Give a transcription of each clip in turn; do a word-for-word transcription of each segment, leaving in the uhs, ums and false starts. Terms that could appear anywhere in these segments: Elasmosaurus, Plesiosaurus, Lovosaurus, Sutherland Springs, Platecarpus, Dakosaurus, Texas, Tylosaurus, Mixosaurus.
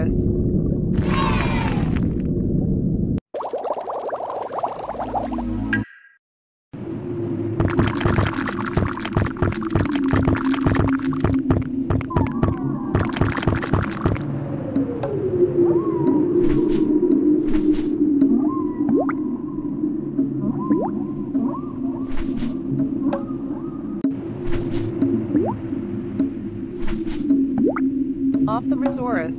Platecarpus. Off the Dakosaurus.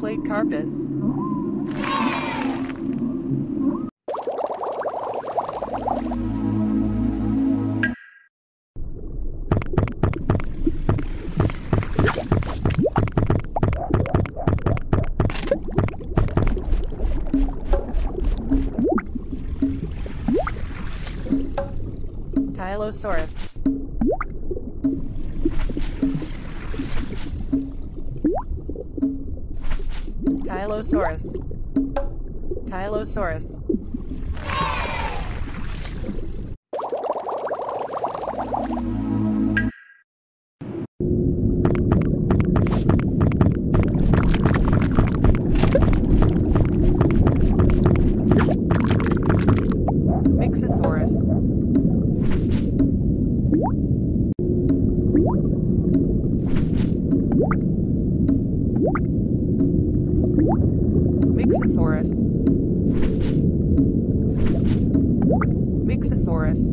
Platecarpus. Platecarpus. Tylosaurus. Tylosaurus. Tylosaurus. Mixosaurus. Mixosaurus. Plesiosaurus. Plesiosaurus.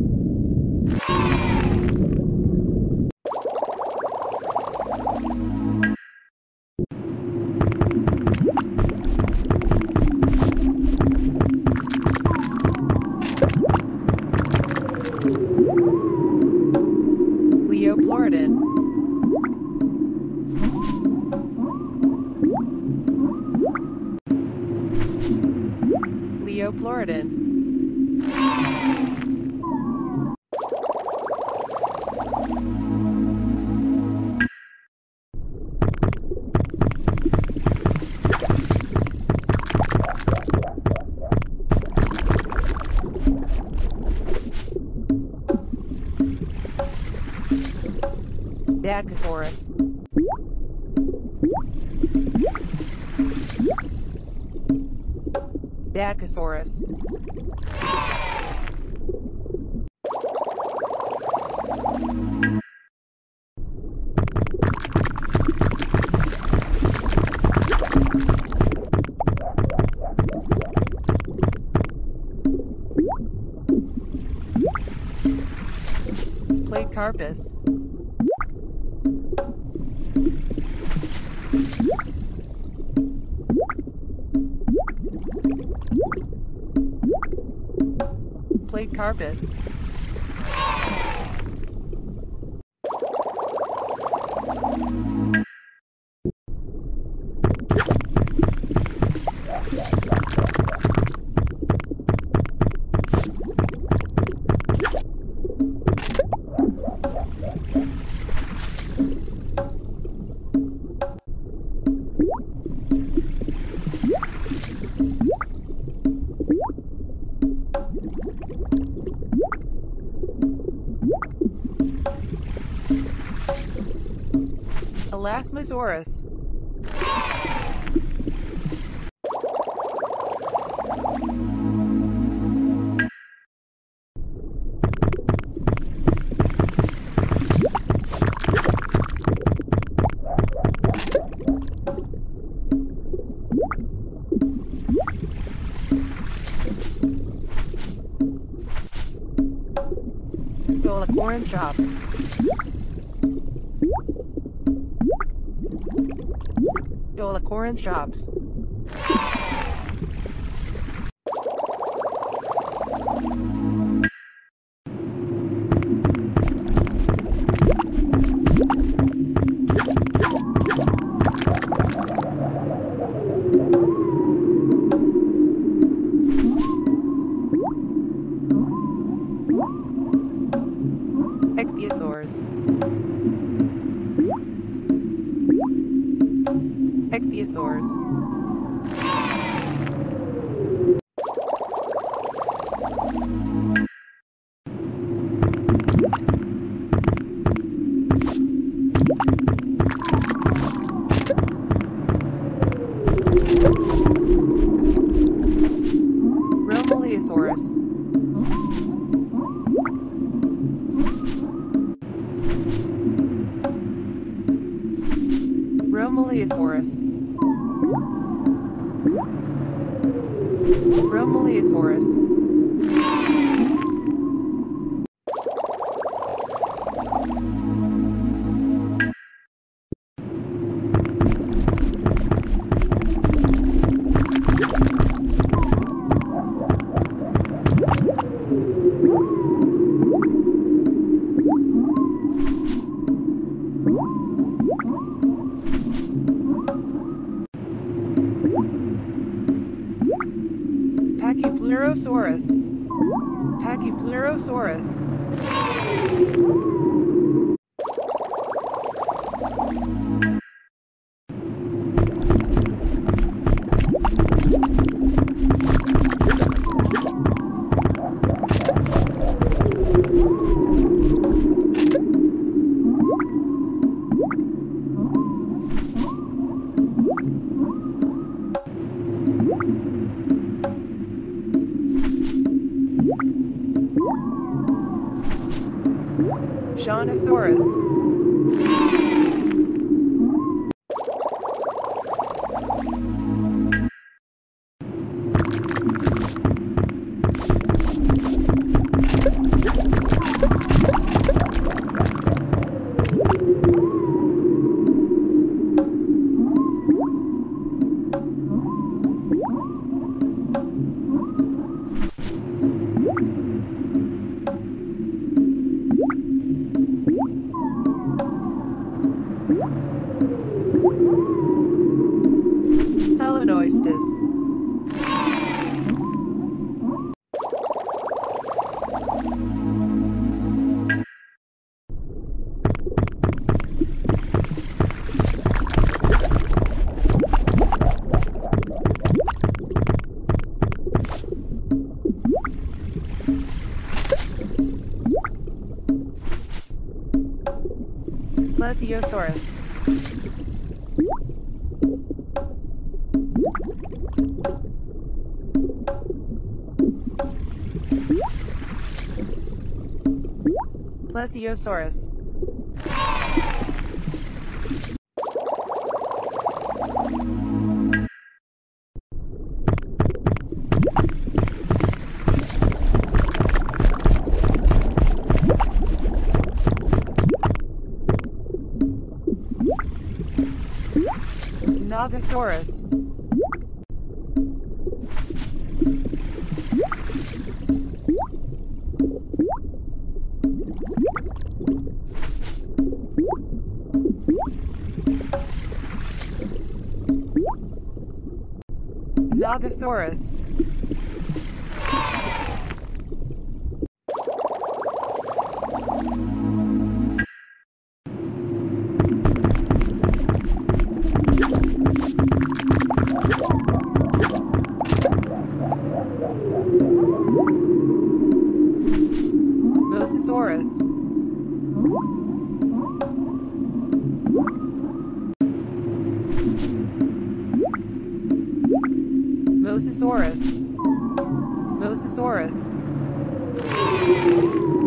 Dakosaurus. Dakosaurus. Platecarpus. Platecarpus. Elasmosaurus. Orange chops. Dakosaurus shops. Platecarpus, Platecarpus. Plesiosaurus. Plesiosaurus. Dakosaurus. Dakosaurus. Lovosaurus. Lovosaurus.